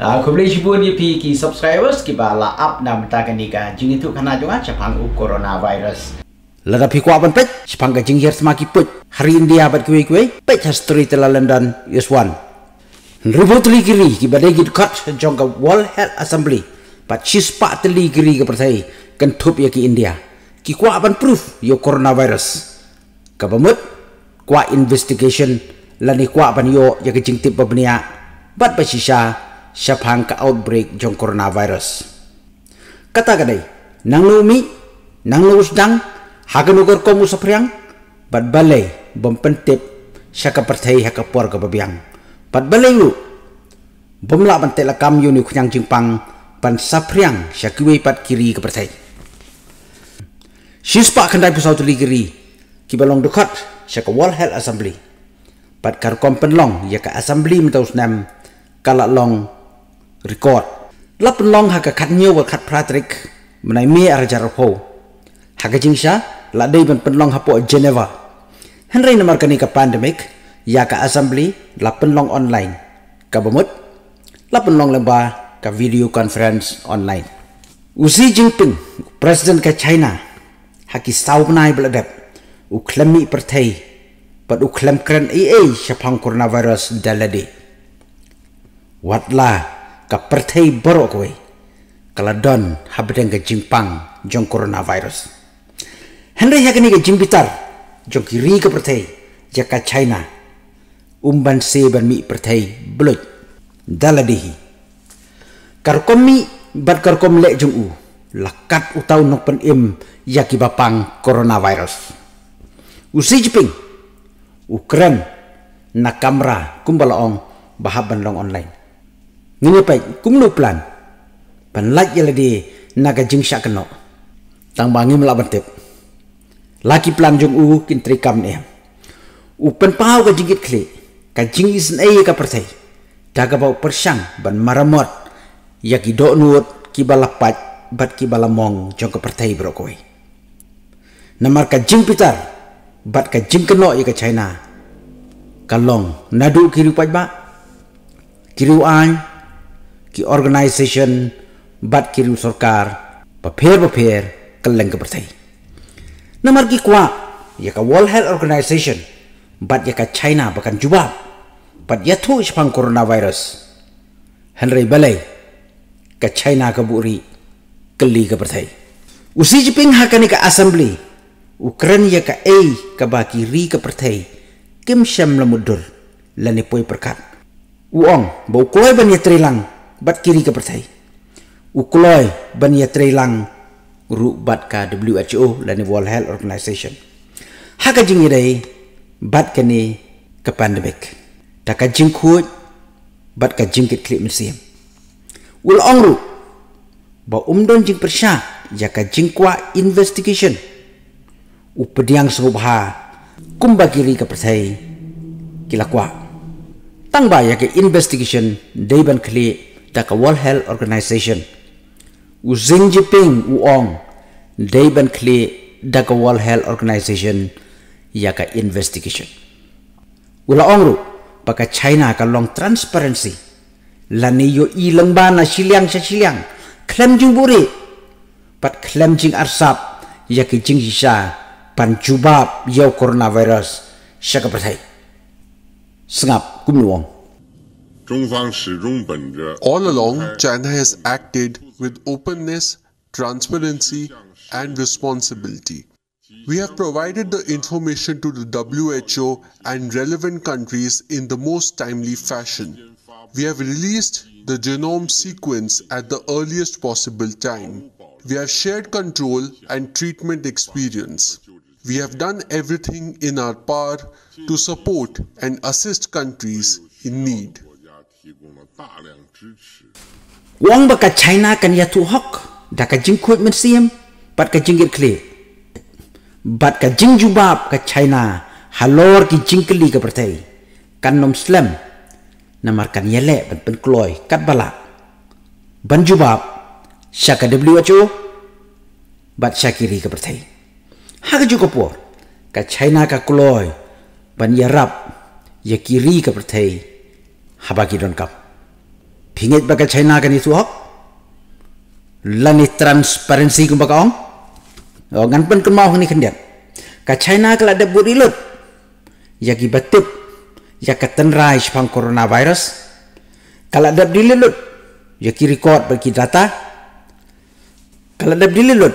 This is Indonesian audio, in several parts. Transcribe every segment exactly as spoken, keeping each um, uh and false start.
Kublai ki subscribers ki ba la up na mata kan diga jing itu kana jonga chapang u coronavirus. Lada pi kwa ban pet chapang ka jing yer smaki put hari India bat kwe kwe pet history tela London yuswan. Report ligiri ki ba degit cut jonga World Health Assembly pat chispa teli giri ka pertai kan thup ya ki India. Ki kwa ban proof yo coronavirus. Ka pamut kwa investigation lani kwa ban yo ya ki jing tip ba bnia bat ba shisha Syapang ka outbreak jong coronavirus. Kata kadai nang lumi nang lusdang hagenugor komu sapriang bad balai bom pentip syaka pertai haka por ka babiang bad balai lu bom la ban tela kam yuni khunyang jingpang pan sapriang syakiwi pat kiri ka pertai sispa kandai pusau tuli kiri kibalong dekat syaka World Health Assembly pat kar kompen long yaka assembly mentaus nam kala long record lap long haka khat nyew wa khat pratrik menai mi arjar pho haka jingsha la dei ban penlong hapo Geneva henry namar kani ka pandemic ya ka assembly la penlong online ka bamut la penlong leba ka video conference online u Xi Jinping president ka China haki saunai bladap u khlami perthai pat u khlam kran aa syapang coronavirus dalade watla ka pertai borok koi kala don habdeng ka jingpang jong coronavirus henry yakni ka jingbitar jong kiri ka pertai jaka China umban se ban mi pertai blut daladihi karkomi bat karkom le jong u lakat utau nok pen im yaki bapang coronavirus u Xi Jinping ukran na kamera kumbalaong bahaban long online ngepai kumno plan pan lak yeladi naga jingsha keno tang bangi melabantep laki plan jong u kin trikam ne u pen pau ka jigit kle ka jing isen ei ka pertai daga bau persang ban maramot yaki do nuot ki balapat bat ki balamong jong ka pertai brokoi namar ka jing pitar bat ka jing keno ya ka China kalong nadu ki rupai ba ki ruai ki organisation bat kirim sorkar paper paper keleng ke pertai namar ki kwa ya ka World Health Organization bat ya ka China bahkan jubab bat ya tu sepang coronavirus henry balai ka China ka buri keli ke pertai u Xi Jinping hakani ka assembly Ukraine ya ka a ka baki ri ke pertai kim syam lamudur lani poi perkat uong bau koi ban ya trilang bat kiri ke pertai ukloi ban ya trelang ru bat ka W H O dan World Health Organization haka jing idai bat kene ke pandemic taka jing khut bat ka jing kit klip musim ul ongru ba umdon jing persya ya ka jing kwa investigation upediang serubha kumba kiri ke pertai kilakwa tangba ya ke investigation dei ban klip taka World Health Organization u Xi Jinping uong dei ban kli taka World Health Organization yaka investigation ula ongru baka China ka long transparency lani yo i lembana siliang siliang klem jing buri pat klem jing arsap yaki jing sisa panjubab yo coronavirus syaka pertai sengap kumnuong. All along, China has acted with openness, transparency, and responsibility. We have provided the information to the W H O and relevant countries in the most timely fashion. We have released the genome sequence at the earliest possible time. We have shared control and treatment experience. We have done everything in our power to support and assist countries in need. Wong baka China kan ya tu hok daka jingkut mensiam pat ka jingkit kli bat ka jing jubab ka China halor ki jingkli ka pertai kan nom slam namar kan yele ban pen kloi kat bala ban jubab syaka W H O bat syakiri ka pertai haka jukopor ka China ka kloi ban yarap yakiri ka pertai habagi don kap. Hinget bakal China kan itu hok. Lani transparency kum bakal ong. Oh ngan pen kum mau ni kendian. Ka China kala ada buat ilut. Ya ki batup. Ya ka tenrai pang coronavirus. Kala ada dililut. Ya ki record bagi data. Kala ada dililut.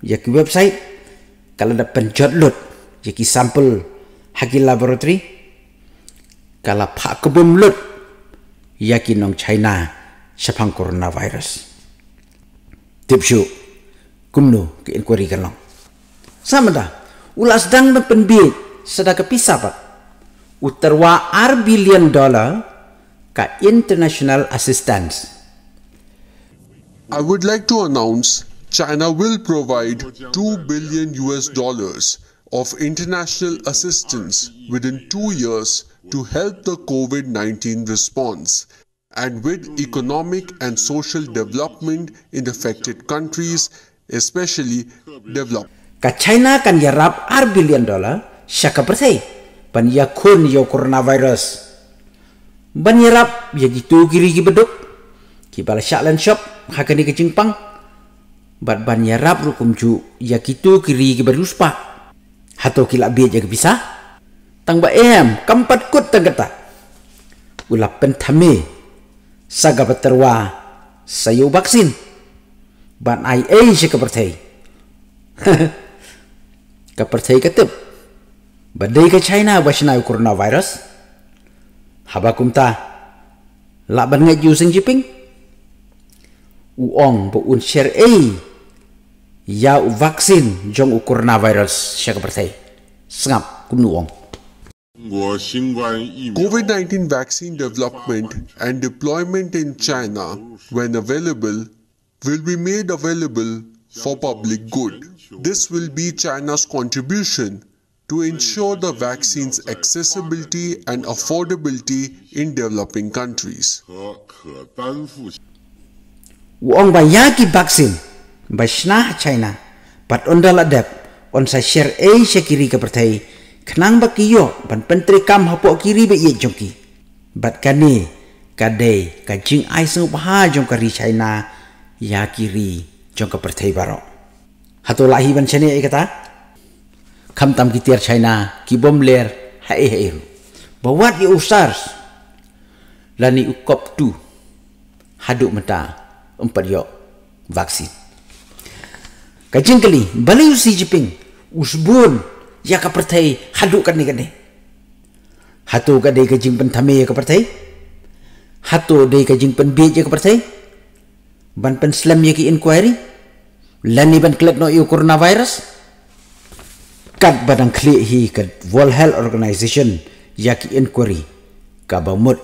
Ya ki website. Kala ada pencot lut. Ya ki sampel haki laboratory. Kala pak kebum lut. Yakin nong China sepang coronavirus. Tipsu kumno ke inquiry kalong. Sama dah. Ulah sedang berpenbit sedang kepisah pak. Uterwa ar billion dollar ka international assistance. I would like to announce China will provide two billion U S dollars of international assistance within two years. To help the COVID nineteen response and with economic and social development in affected countries, especially developed. Ka China kan yarap ar billion dollar syaka bersih ban yakun yo coronavirus. Ban yarap ya gitu giri gi beduk. Ki bala syaklan syop hakani ke jingpang. Bat ban yarap rukum ju ya gitu giri gi beruspa. Hato kilak biat ya bisa. Tangba ehem kampat kut tegeta ulah pentame saga baterwa sayu vaksin ban ai ai si kepercay kepercay ketep badai ke China wasnai coronavirus habakumta lak ban ngaju Xi Jinping uong buun share ai ya u vaksin jong u coronavirus si kepercay sengap kum nuong. COVID nineteen vaccine development and deployment in China, when available, will be made available for public good. This will be China's contribution to ensure the vaccine's accessibility and affordability in developing countries. Wong bayaki vaksin, basnah China, pat ondal adab, on sa share a sekiri kepertai. Kenang baki yo ban pentri kam hapok kiri be ye jongki bat kane kadai kajing ai sung paha jong kari China ya kiri jong ka pertai baro hato lahi ban chane ai kata kham tam kitiar China ki bom ler hai hai bawat ye usars lani ukop tu haduk mata empat yo vaksin kajing kali balai Xi Jinping usbun ya ka pertai haduk kan ni kan ni hatu ka dei ka jing pentame ya ka pertai hatu dei ka jing penbe ya ka pertai ban pen slam ya ki inquiry lani ban klet no yu coronavirus kat badang kli hi ka World Health Organization ya ki inquiry ka bamut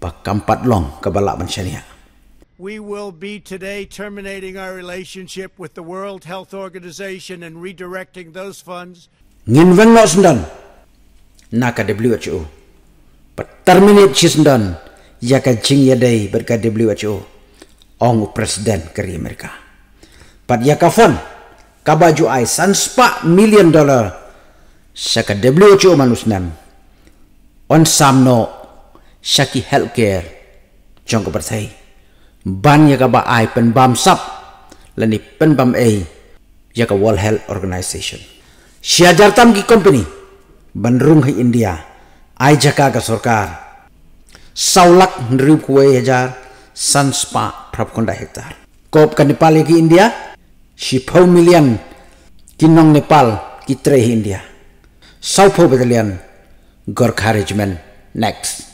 pak kampat long ka balak ban syariah. We will be today terminating our relationship with the World Health Organization and redirecting those funds. Nginweng no sendan. Naka W H O. But terminate sendan. Yaka jing yadai berka W H O. Ongu presiden keri Amerika. But yaka fon. Kabaju ai sanspa million dollar. Saka W H O manusnan. On samno. Saki healthcare. Jongko percaya. Ban ya kaba ai pen bam sap lani pen bam ai ya ka World Health Organization syajar tam ki company bandrung hai India ai jaka ka sarkar saulak nrib kuai hajar sanspa prapkonda hektar kop ka Nepal ki India sipau million kinong Nepal ki tre India sau pho battalion Gorkha regiment next.